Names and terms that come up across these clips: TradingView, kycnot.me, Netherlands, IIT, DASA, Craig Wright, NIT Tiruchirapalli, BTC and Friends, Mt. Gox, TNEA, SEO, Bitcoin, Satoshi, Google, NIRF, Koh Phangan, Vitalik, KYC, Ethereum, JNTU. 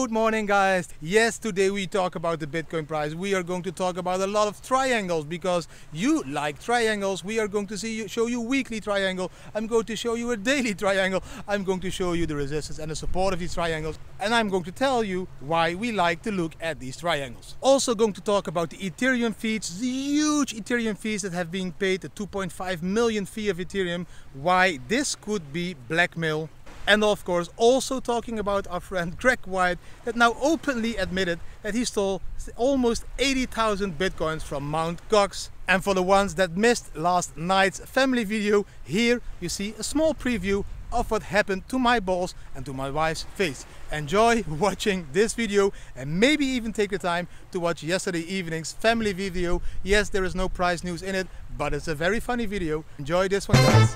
Good morning, guys. Yes, today we talk about the Bitcoin price. We are going to talk about a lot of triangles because you like triangles. We are going to show you weekly triangle. I'm going to show you a daily triangle. I'm going to show you the resistance and the support of these triangles. And I'm going to tell you why we like to look at these triangles. Also going to talk about the Ethereum fees, the huge Ethereum fees that have been paid, the 2.5 million fee of Ethereum, why this could be blackmail. And of course also talking about our friend Craig Wright that now openly admitted that he stole almost 80,000 bitcoins from Mt. Gox. And for the ones that missed last night's family video, here you see a small preview of what happened to my balls and to my wife's face. Enjoy watching this video and maybe even take the time to watch yesterday evening's family video. Yes, there is no price news in it, but it's a very funny video. Enjoy this one, guys.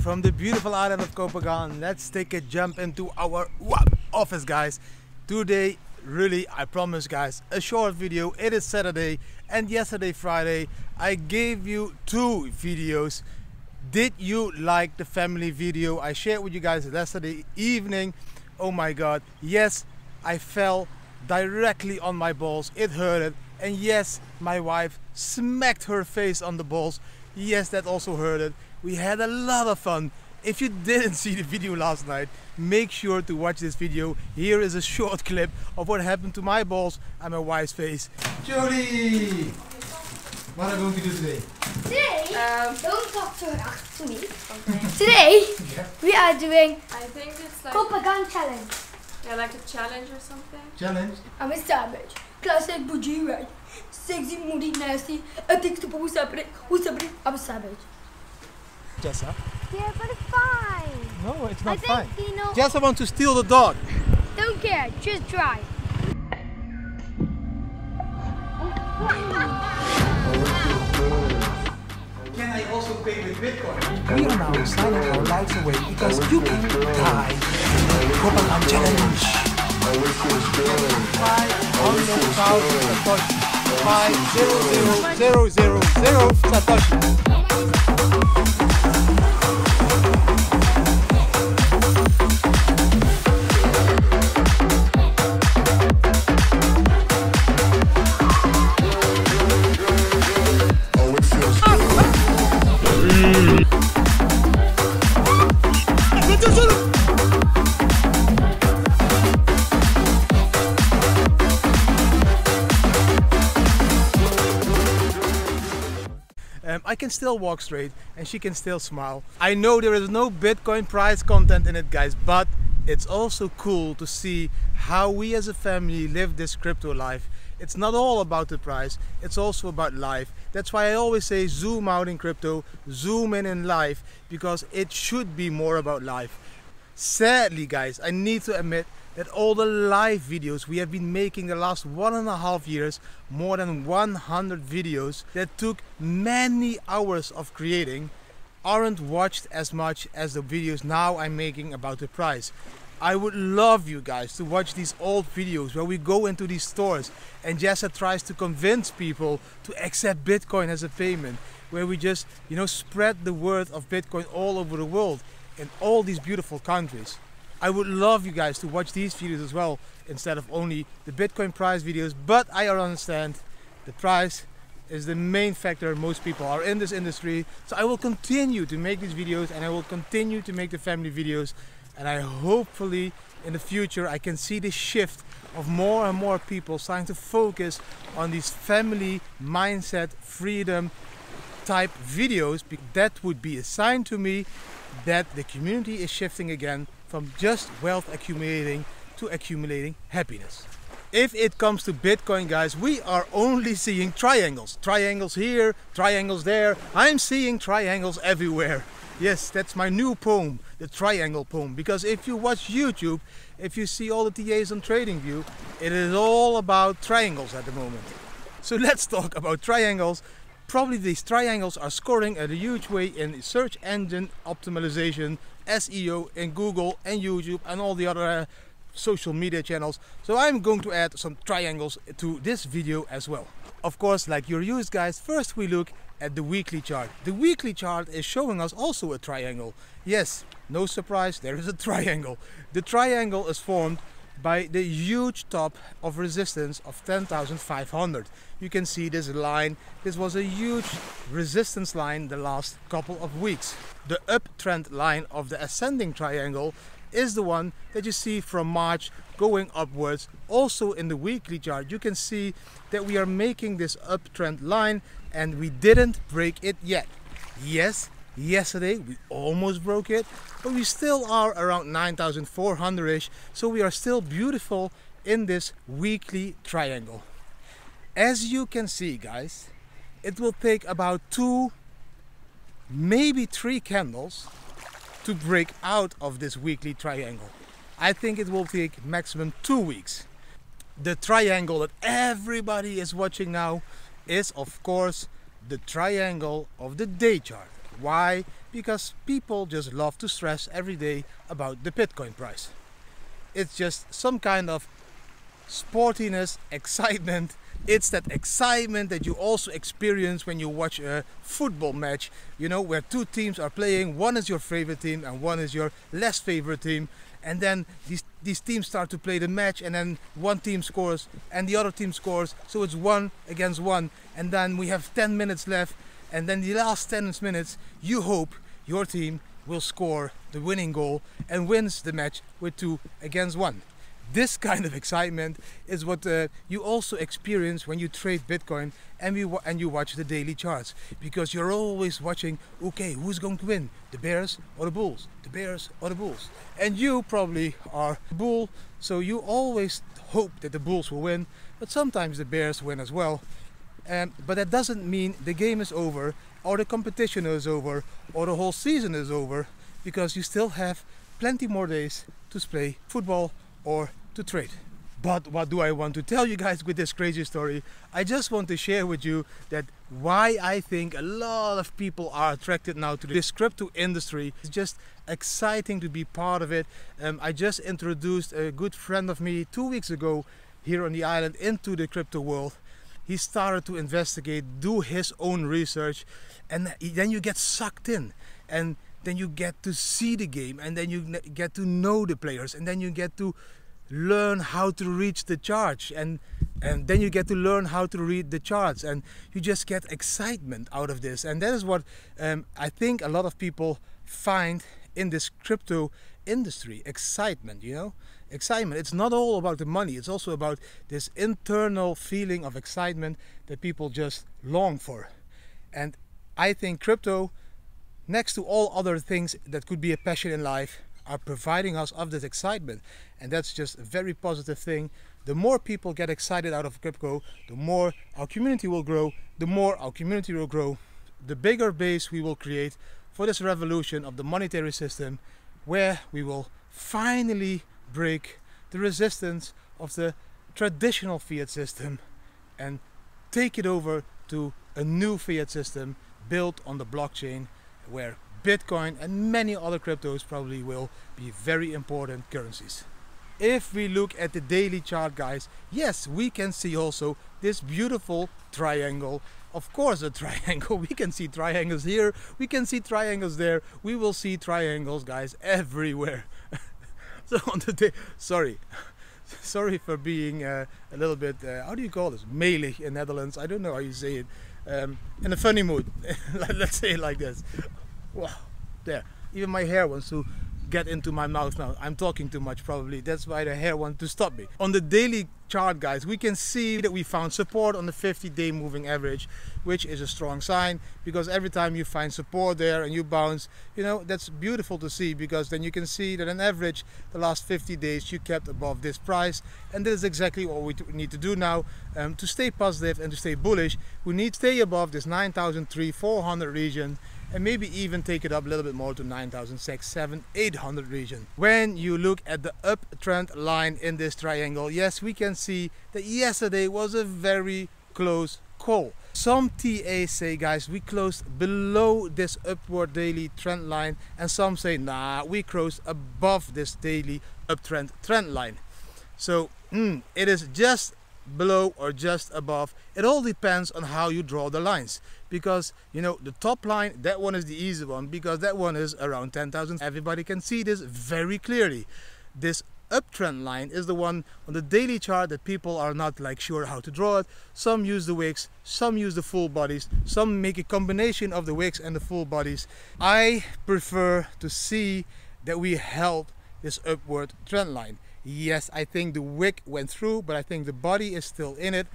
From the beautiful island of Koh Phangan, let's take a jump into our office, guys. Today, really, I promise, guys, a short video. It is Saturday, and yesterday, Friday, I gave you two videos. Did you like the family video I shared with you guys yesterday evening? Oh my God, yes, I fell directly on my balls. It hurted, and yes, my wife smacked her face on the balls. Yes, that also hurted. We had a lot of fun. If you didn't see the video last night, make sure to watch this video. Here is a short clip of what happened to my balls and my wife's face. Jody! What are we going to do today? Today, don't talk to me. Okay. Today, yeah. We are doing I think it's like Koh Phangan challenge. Yeah, like a challenge or something. Challenge? I'm a savage. Classic bougie, right? Sexy, moody, nasty. Addictable, who's happening? I'm a savage. Jessa? Yeah, but it's fine. No, it's not fine. You know, Jessa wants to steal the dog. Don't care, just drive. Can I also pay with Bitcoin? We are now signing our lives away because you can die. Koh Phangan challenge. 500,000 Satoshi. I can still walk straight and she can still smile. I know there is no Bitcoin price content in it, guys, but it's also cool to see how we as a family live this crypto life. It's not all about the price, it's also about life. That's why I always say zoom out in crypto, zoom in life, because it should be more about life. Sadly, guys, I need to admit that all the live videos we have been making the last 1.5 years, more than 100 videos that took many hours of creating, aren't watched as much as the videos now I'm making about the price. I would love you guys to watch these old videos where we go into these stores and Jessa tries to convince people to accept Bitcoin as a payment, where we just, you know, spread the word of Bitcoin all over the world, in all these beautiful countries. I would love you guys to watch these videos as well instead of only the Bitcoin price videos, but I understand the price is the main factor. Most people are in this industry, so I will continue to make these videos and I will continue to make the family videos, and I hopefully in the future I can see the shift of more and more people starting to focus on these family mindset freedom type videos. That would be a sign to me that the community is shifting again from just wealth accumulating to accumulating happiness. If it comes to Bitcoin, guys, we are only seeing triangles. Triangles here, triangles there. I'm seeing triangles everywhere. Yes, that's my new poem, the triangle poem. Because if you watch YouTube, if you see all the TAs on TradingView, it is all about triangles at the moment. So let's talk about triangles. Probably these triangles are scoring at a huge way in search engine optimization, SEO in Google and YouTube and all the other social media channels. So I'm going to add some triangles to this video as well. Of course, like you're used guys, first we look at the weekly chart. The weekly chart is showing us also a triangle. Yes, no surprise, there is a triangle. The triangle is formed by the huge top of resistance of 10,500. You can see this line. This was a huge resistance line the last couple of weeks. The uptrend line of the ascending triangle is the one that you see from March going upwards. Also in the weekly chart, you can see that we are making this uptrend line and we didn't break it yet. Yes, yesterday we almost broke it, but we still are around 9,400-ish, so we are still beautiful in this weekly triangle. As you can see guys, it will take about 2, maybe 3 candles to break out of this weekly triangle. I think it will take maximum 2 weeks. The triangle that everybody is watching now is of course the triangle of the day chart. Why? Because people just love to stress every day about the Bitcoin price. It's just some kind of sportiness, excitement. It's that excitement that you also experience when you watch a football match, you know, where 2 teams are playing. One is your favorite team and one is your less favorite team. And then these teams start to play the match, and then one team scores and the other team scores. So it's 1 against 1. And then we have 10 minutes left. And then the last 10 minutes, you hope your team will score the winning goal and wins the match with 2 against 1. This kind of excitement is what you also experience when you trade Bitcoin and you watch the daily charts, because you're always watching, okay, who's going to win, the bears or the bulls, the bears or the bulls. And you probably are a bull, so you always hope that the bulls will win, but sometimes the bears win as well. But that doesn't mean the game is over or the competition is over or the whole season is over, because you still have plenty more days to play football or to trade. But what do I want to tell you guys with this crazy story? I just want to share with you that why I think a lot of people are attracted now to this crypto industry. It's just exciting to be part of it. I just introduced a good friend of me 2 weeks ago here on the island into the crypto world. He started to investigate, do his own research, and then you get sucked in, and then you get to see the game, and then you get to know the players, and then you get to learn how to reach the charts, and then you get to learn how to read the charts, and you just get excitement out of this. And that is what I think a lot of people find in this crypto industry, excitement, you know? Excitement. It's not all about the money, it's also about this internal feeling of excitement that people just long for. And I think crypto, next to all other things that could be a passion in life, are providing us of this excitement. And that's just a very positive thing. The more people get excited out of crypto, the more our community will grow. The more our community will grow, the bigger base we will create for this revolution of the monetary system, where we will finally break the resistance of the traditional fiat system and take it over to a new fiat system built on the blockchain, where Bitcoin and many other cryptos probably will be very important currencies. If we look at the daily chart guys, yes, we can see also this beautiful triangle. Of course a triangle, we can see triangles here, we can see triangles there, we will see triangles guys everywhere. So on the day, sorry for being a little bit, how do you call this? Melig in Netherlands, I don't know how you say it. In a funny mood, let's say it like this. Wow, there, even my hair wants to get into my mouth now. I'm talking too much probably, that's why the hair wants to stop me. On the daily chart guys, we can see that we found support on the 50-day moving average, which is a strong sign, because every time you find support there and you bounce, you know, that's beautiful to see, because then you can see that on average the last 50 days you kept above this price. And this is exactly what we need to do now. To stay positive and to stay bullish, we need to stay above this 9,300-400 region, and maybe even take it up a little bit more to 9,600-700-800 region. When you look at the uptrend line in this triangle, yes, we can see that yesterday was a very close call. Some TAs say, guys, we closed below this upward daily trend line, and some say, nah, we closed above this daily uptrend trend line. So it is just below or just above. It all depends on how you draw the lines, because you know the top line, that one is the easy one because that one is around 10,000. Everybody can see this very clearly. This uptrend line is the one on the daily chart that people are not like sure how to draw it. Some use the wicks, some use the full bodies, some make a combination of the wicks and the full bodies. I prefer to see that we held this upward trend line. Yes, I think the wick went through, but I think the body is still in it,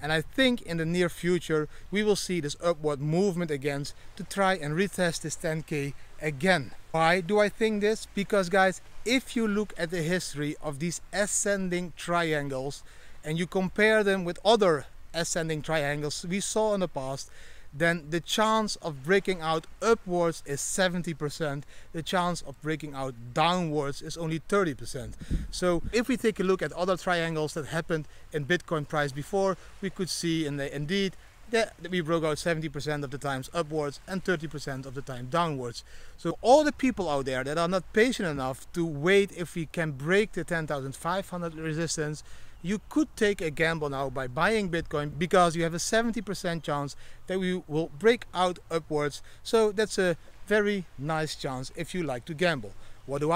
and I think in the near future we will see this upward movement again to try and retest this 10k again. Why do I think this? Because guys, if you look at the history of these ascending triangles and you compare them with other ascending triangles we saw in the past, then the chance of breaking out upwards is 70%. The chance of breaking out downwards is only 30%. So if we take a look at other triangles that happened in Bitcoin price before, we could see indeed that we broke out 70% of the times upwards and 30% of the time downwards. So all the people out there that are not patient enough to wait if we can break the 10,500 resistance, you could take a gamble now by buying Bitcoin, because you have a 70% chance that we will break out upwards. So that's a very nice chance if you like to gamble. What do?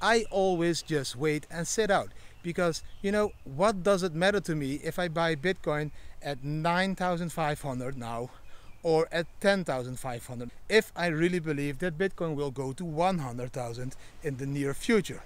I always just wait and sit out, because you know, what does it matter to me if I buy Bitcoin at 9,500 now or at 10,500 if I really believe that Bitcoin will go to 100,000 in the near future?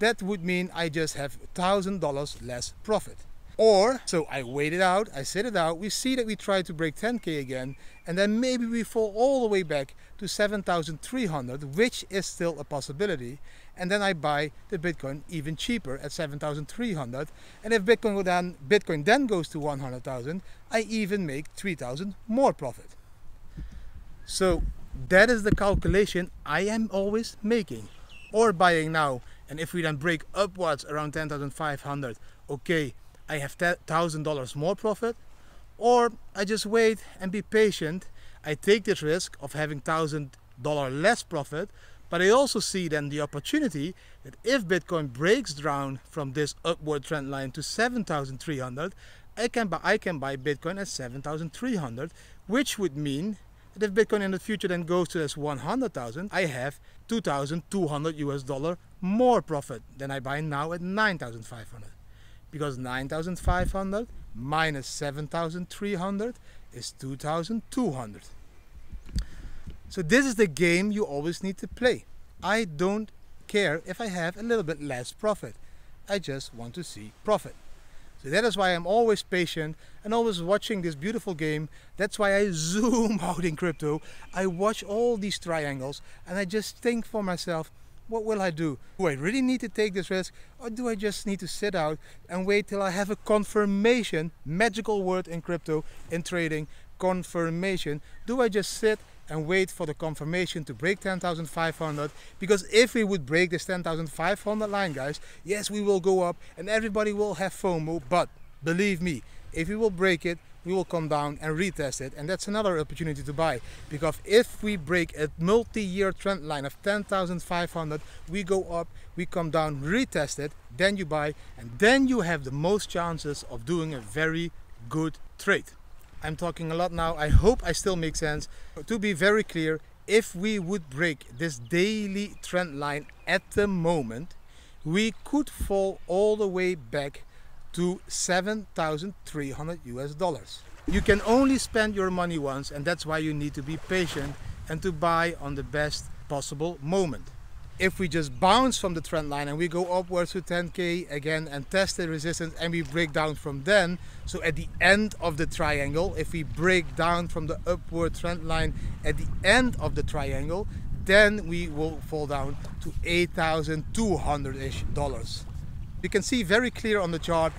That would mean I just have $1,000 less profit. Or, so I wait it out, I sit it out, we see that we try to break 10k again, and then maybe we fall all the way back to 7,300, which is still a possibility, and then I buy the Bitcoin even cheaper at 7,300, and if Bitcoin then goes to 100,000, I even make 3,000 more profit. So that is the calculation I am always making. Or buying now, and if we then break upwards around 10,500, okay, I have $1,000 more profit. Or I just wait and be patient. I take this risk of having $1,000 less profit, but I also see then the opportunity that if Bitcoin breaks down from this upward trend line to 7,300, I can buy Bitcoin at 7,300, which would mean that if Bitcoin in the future then goes to this 100,000, I have $2,200 more profit than I buy now at 9,500. Because 9,500 minus 7,300 is 2,200. So this is the game you always need to play. I don't care if I have a little bit less profit. I just want to see profit. So that is why I'm always patient and always watching this beautiful game. That's why I zoom out in crypto. I watch all these triangles and I just think for myself, what will I do? Do I really need to take this risk, or do I just need to sit out and wait till I have a confirmation? Magical word in crypto, in trading, confirmation. Do I just sit and wait for the confirmation to break 10,500? Because if we would break this 10,500 line, guys, yes, we will go up and everybody will have FOMO, but believe me, if we will break it, we will come down and retest it, and that's another opportunity to buy. Because if we break a multi-year trend line of 10,500, we go up, we come down, retest it, then you buy, and then you have the most chances of doing a very good trade. I'm talking a lot now, I hope I still make sense. To be very clear, if we would break this daily trend line at the moment, we could fall all the way back to $7,300. You can only spend your money once, and that's why you need to be patient and to buy on the best possible moment. If we just bounce from the trend line and we go upwards to 10k again and test the resistance and we break down from then, so at the end of the triangle, if we break down from the upward trend line at the end of the triangle, then we will fall down to $8,200-ish. You can see very clear on the chart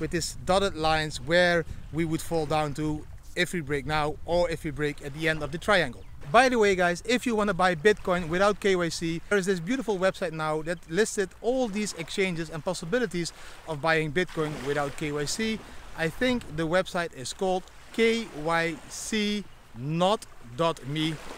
with these dotted lines where we would fall down to if we break now or if we break at the end of the triangle. By the way, guys, if you want to buy Bitcoin without KYC, there is this beautiful website now that listed all these exchanges and possibilities of buying Bitcoin without KYC. I think the website is called kycnot.me.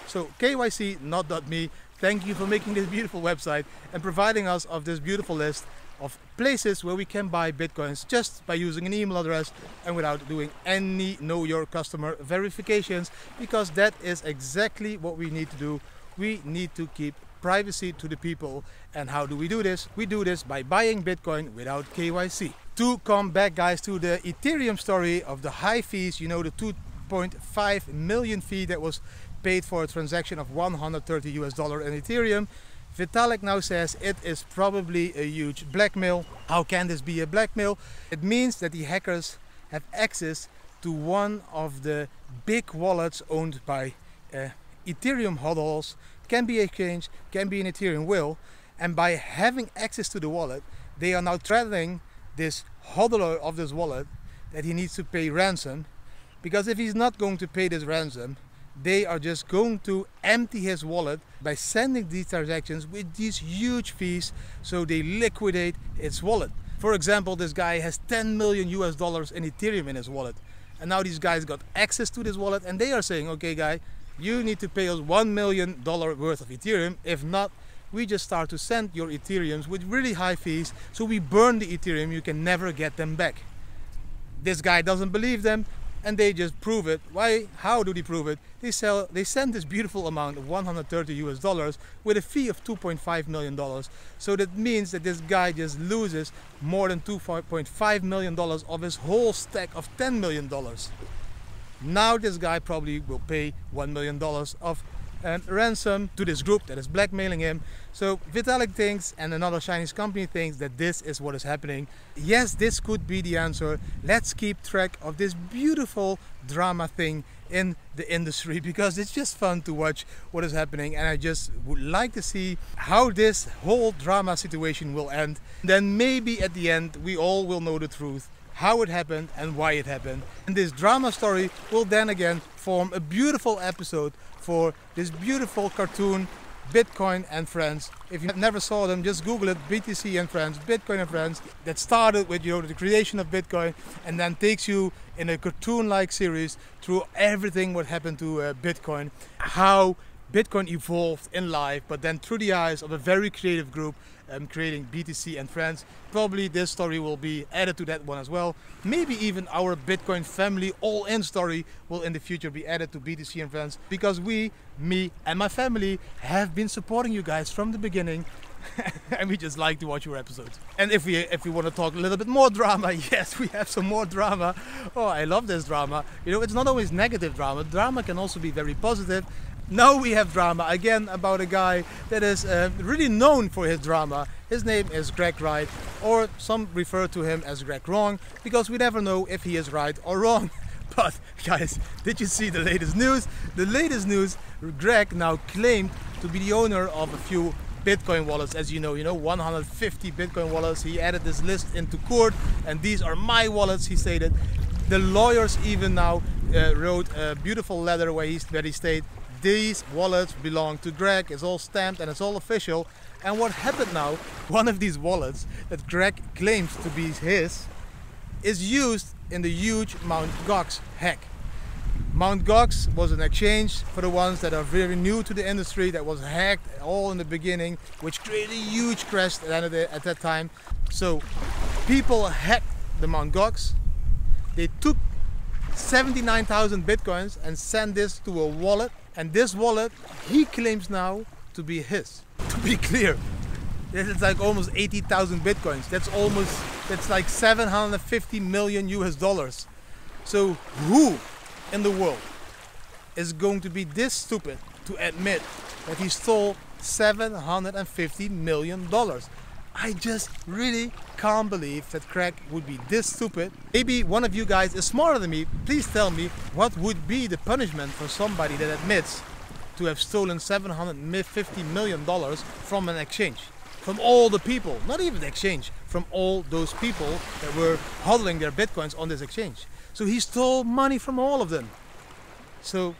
So kycnot.me, thank you for making this beautiful website and providing us of this beautiful list. of places where we can buy Bitcoins just by using an email address and without doing any know your customer verifications, because that is exactly what we need to do. We need to keep privacy to the people. And how do we do this? We do this by buying Bitcoin without KYC. To come back, guys, to the Ethereum story of the high fees, you know, the 2.5 million fee that was paid for a transaction of $130 in Ethereum. Vitalik now says it is probably a huge blackmail. How can this be a blackmail? It means that the hackers have access to one of the big wallets owned by Ethereum hodlers. Can be exchange, can be an Ethereum whale, and by having access to the wallet, they are now threatening this hodler of this wallet that he needs to pay ransom, because if he's not going to pay this ransom, they are just going to empty his wallet by sending these transactions with these huge fees, so they liquidate its wallet. For example, this guy has $10 million in Ethereum in his wallet, and now these guys got access to this wallet and they are saying, okay guy, you need to pay us $1 million worth of Ethereum. If not, we just start to send your Ethereums with really high fees, so we burn the Ethereum, you can never get them back. This guy doesn't believe them, and they just prove it. Why? How do they prove it? They send this beautiful amount of $130 with a fee of $2.5 million. So that means that this guy just loses more than $2.5 million of his whole stack of $10 million. Now this guy probably will pay $1 million of ransom to this group that is blackmailing him. So Vitalik thinks, and another Chinese company thinks, that this is what is happening. Yes, this could be the answer. Let's keep track of this beautiful drama thing in the industry, because it's just fun to watch what is happening, and I just would like to see how this whole drama situation will end. Then maybe at the end we all will know the truth, how it happened and why it happened. And this drama story will then again form a beautiful episode for this beautiful cartoon, Bitcoin and Friends. If you never saw them, just Google it, BTC and Friends, Bitcoin and Friends. That started with, you know, the creation of Bitcoin, and then takes you in a cartoon-like series through everything what happened to Bitcoin, how Bitcoin evolved in life, but then through the eyes of a very creative group creating BTC and Friends. Probably this story will be added to that one as well. Maybe even our Bitcoin family all-in story will in the future be added to BTC and Friends, because we, me and my family, have been supporting you guys from the beginning. And we just like to watch your episodes. And if we want to talk a little bit more drama, yes, we have some more drama. Oh, I love this drama. You know, it's not always negative drama. Drama can also be very positive. Now we have drama again about a guy that is really known for his drama. His name is Craig Wright, or some refer to him as Craig Wrong, because we never know if he is right or wrong. But guys, did you see the latest news? The latest news, Craig now claimed to be the owner of a few Bitcoin wallets. As you know, 150 Bitcoin wallets. He added this list into court, and these are my wallets, he stated. The lawyers even now wrote a beautiful letter where he stated, these wallets belong to Craig. It's all stamped and it's all official. And what happened now, one of these wallets that Craig claims to be his is used in the huge Mt. Gox hack. Mt. Gox was an exchange, for the ones that are very new to the industry, that was hacked all in the beginning, which created a huge crash at that time. So people hacked the Mt. Gox. They took 79,000 Bitcoins and sent this to a wallet. And this wallet, he claims now to be his. To be clear, this is like almost 80,000 Bitcoins. That's like $750 million. So who in the world is going to be this stupid to admit that he stole $750 million? I just really can't believe that Craig would be this stupid. Maybe one of you guys is smarter than me. Please tell me, what would be the punishment for somebody that admits to have stolen $750 million from an exchange? From all the people, not even the exchange, from all those people that were hodling their Bitcoins on this exchange. So he stole money from all of them. So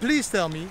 please tell me,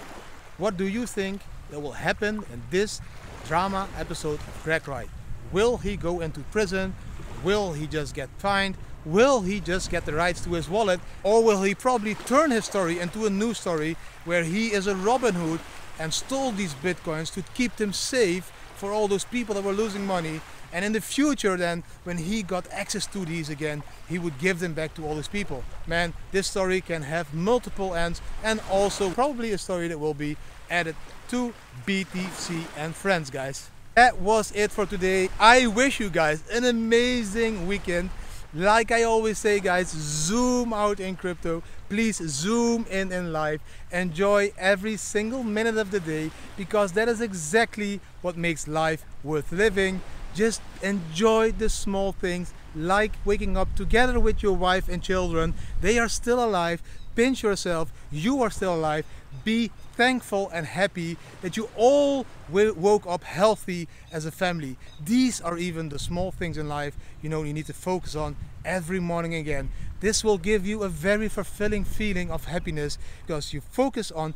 what do you think that will happen in this drama episode of Craig Wright? Will he go into prison? Will he just get fined? Will he just get the rights to his wallet? Or will he probably turn his story into a new story where he is a Robin Hood and stole these Bitcoins to keep them safe for all those people that were losing money. And in the future then, when he got access to these again, he would give them back to all these people. Man, this story can have multiple ends, and also probably a story that will be added to BTC and Friends, guys. That was it for today. I wish you guys an amazing weekend. Like I always say, guys, zoom out in crypto. Please zoom in life. Enjoy every single minute of the day, because that is exactly what makes life worth living. Just enjoy the small things, like waking up together with your wife and children. They are still alive. Pinch yourself. You are still alive. Be thankful and happy that you all woke up healthy as a family. These are even the small things in life, you know, you need to focus on every morning again. This will give you a very fulfilling feeling of happiness, because you focus on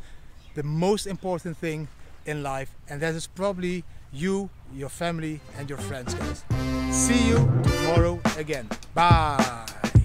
the most important thing in life, and that is probably you, your family, and your friends, guys. See you tomorrow again. Bye.